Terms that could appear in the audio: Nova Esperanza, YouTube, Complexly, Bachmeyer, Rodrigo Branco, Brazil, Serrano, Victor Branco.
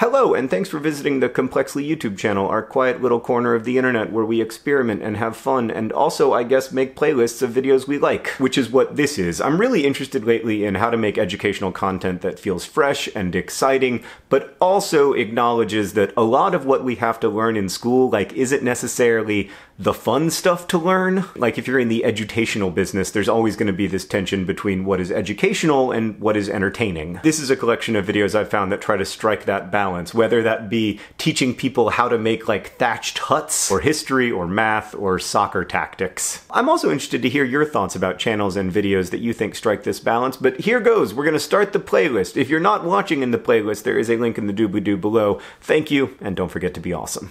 Hello, and thanks for visiting the Complexly YouTube channel, our quiet little corner of the internet where we experiment and have fun, and also, I guess, make playlists of videos we like, which is what this is. I'm really interested lately in how to make educational content that feels fresh and exciting, but also acknowledges that a lot of what we have to learn in school, like, isn't necessarily the fun stuff to learn. Like, if you're in the edutational business, there's always going to be this tension between what is educational and what is entertaining. This is a collection of videos I've found that try to strike that balance. Whether that be teaching people how to make, like, thatched huts, or history, or math, or soccer tactics. I'm also interested to hear your thoughts about channels and videos that you think strike this balance, but here goes! We're gonna start the playlist. If you're not watching in the playlist, there is a link in the doobly-doo below. Thank you, and don't forget to be awesome.